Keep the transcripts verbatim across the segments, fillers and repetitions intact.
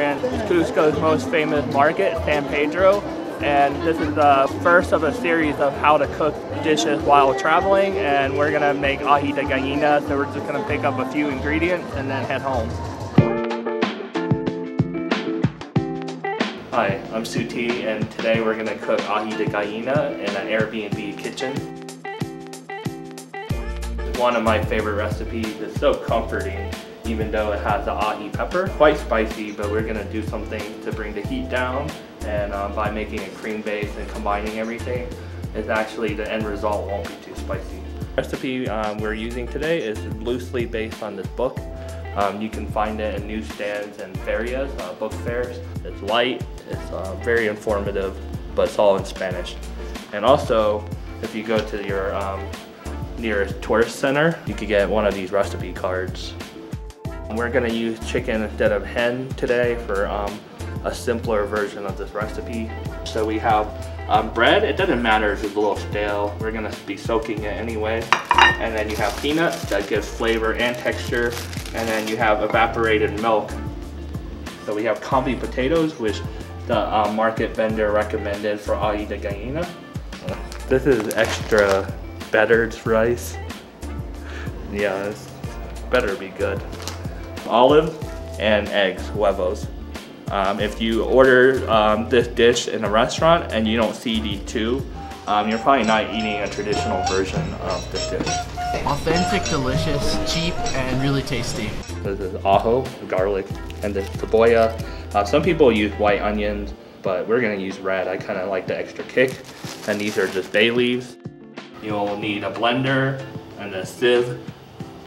in Cusco's most famous market, San Pedro, and this is the first of a series of how to cook dishes while traveling, and we're gonna make ají de gallina, so we're just gonna pick up a few ingredients and then head home. Hi, I'm Suti, and today we're gonna cook ají de gallina in an Airbnb kitchen. One of my favorite recipes. It's so comforting, even though it has the ají pepper. Quite spicy, but we're gonna do something to bring the heat down, and um, by making a cream base and combining everything, it's actually, the end result won't be too spicy. The recipe um, we're using today is loosely based on this book. Um, you can find it in newsstands and ferias, uh, book fairs. It's light, it's uh, very informative, but it's all in Spanish. And also, if you go to your um, nearest tourist center, you could get one of these recipe cards. We're gonna use chicken instead of hen today for um, a simpler version of this recipe. So we have um, bread. It doesn't matter if it's a little stale. We're gonna be soaking it anyway. And then you have peanuts that gives flavor and texture. And then you have evaporated milk. So we have combi potatoes, which the uh, market vendor recommended for ají de gallina. This is extra battered rice. Yeah, this better be good. Olives and eggs, huevos. Um, if you order um, this dish in a restaurant and you don't see these two, um, you're probably not eating a traditional version of this dish. Authentic, delicious, cheap, and really tasty. This is ajo, garlic, and this cebolla. Uh, some people use white onions, but we're gonna use red. I kinda like the extra kick. And these are just bay leaves. You'll need a blender and a sieve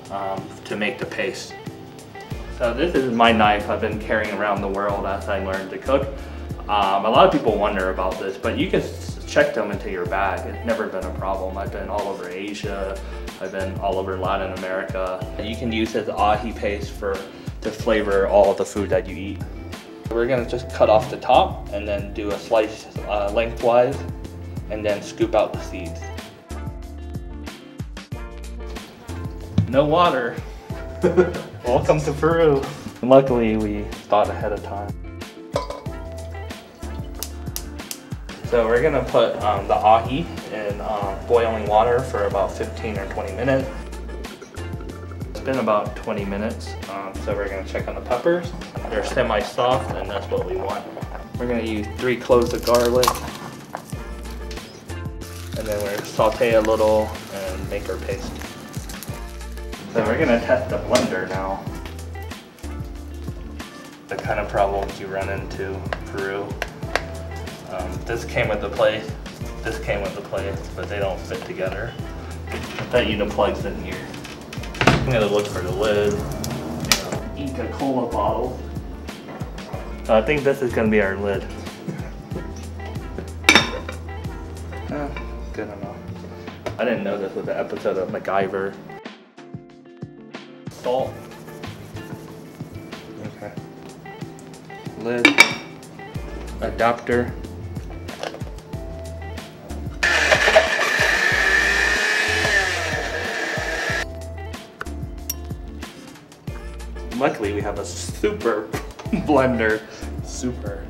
um, to make the paste. So this is my knife I've been carrying around the world as I learned to cook. Um, a lot of people wonder about this, but you can check them into your bag. It's never been a problem. I've been all over Asia. I've been all over Latin America. You can use this ají paste for to flavor all of the food that you eat. We're gonna just cut off the top and then do a slice uh, lengthwise and then scoop out the seeds. No water. Welcome to Peru. Luckily, we thought ahead of time. So we're gonna put um, the ají in uh, boiling water for about fifteen or twenty minutes. It's been about twenty minutes, um, so we're gonna check on the peppers. They're semi-soft, and that's what we want. We're gonna use three cloves of garlic, and then we're gonna saute a little and make our paste. So we're gonna test the blender now. The kind of problems you run into Peru. Um, this came with the plate, this came with the plate, but they don't fit together. I bet you the plug's in here. I'm gonna look for the lid. Inca Cola bottle. So I think this is gonna be our lid. eh, good enough. I didn't know this was an episode of MacGyver. Salt. Okay. Lid. Adapter. Luckily, we have a super blender. Super.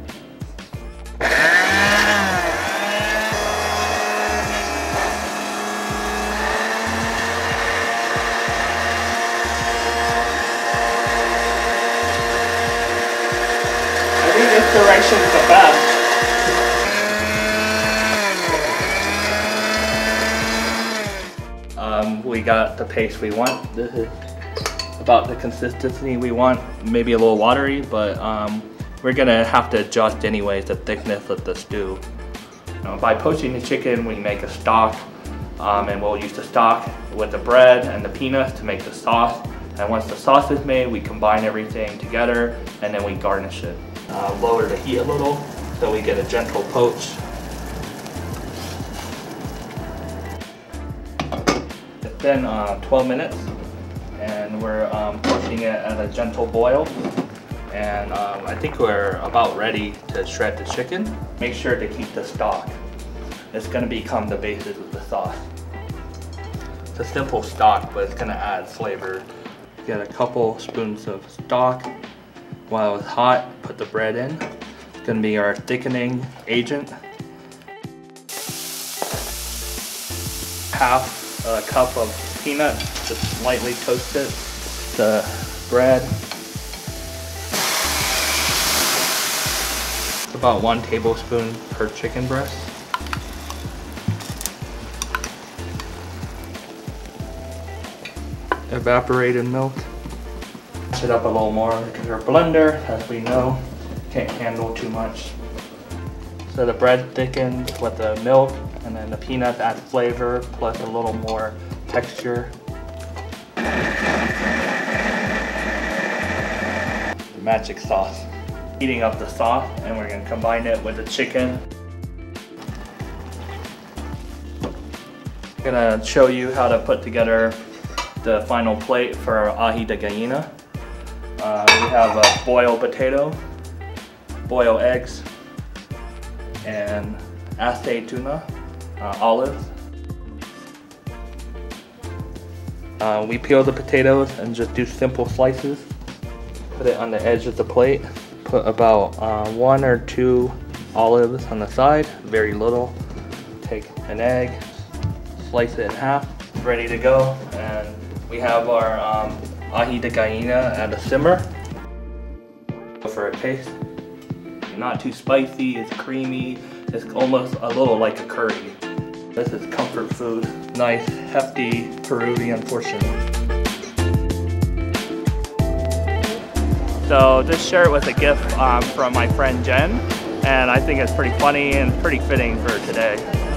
Direction is the best. Um, we got the paste we want. This is about the consistency we want. Maybe a little watery, but um, we're gonna have to adjust anyways the thickness of the stew. Now, by poaching the chicken, we make a stock, um, and we'll use the stock with the bread and the peanuts to make the sauce. And once the sauce is made, we combine everything together and then we garnish it. Uh, lower the heat a little so we get a gentle poach. It's been uh, twelve minutes and we're um, pushing it at a gentle boil. And um, I think we're about ready to shred the chicken. Make sure to keep the stock. It's gonna become the basis of the sauce. It's a simple stock, but it's gonna add flavor. Get a couple spoons of stock. While it's hot, put the bread in. It's gonna be our thickening agent. Half a cup of peanut, just lightly toast it. The bread. It's about one tablespoon per chicken breast. Evaporated milk. Mix it up a little more because our blender, as we know, can't handle too much. So the bread thickens with the milk, and then the peanuts add flavor plus a little more texture. The magic sauce. Heating up the sauce, and we're gonna combine it with the chicken. I'm gonna show you how to put together the final plate for our ají de gallina. Uh, we have a boiled potato, boiled eggs, and aceituna, uh, olives. Uh, we peel the potatoes and just do simple slices. Put it on the edge of the plate. Put about uh, one or two olives on the side, very little. Take an egg, slice it in half, ready to go. And we have our um, ají de gallina at a simmer. Go for a taste. Not too spicy, it's creamy. It's almost a little like a curry. This is comfort food. Nice, hefty Peruvian portion. So this shirt was a gift um, from my friend Jen, and I think it's pretty funny and pretty fitting for today.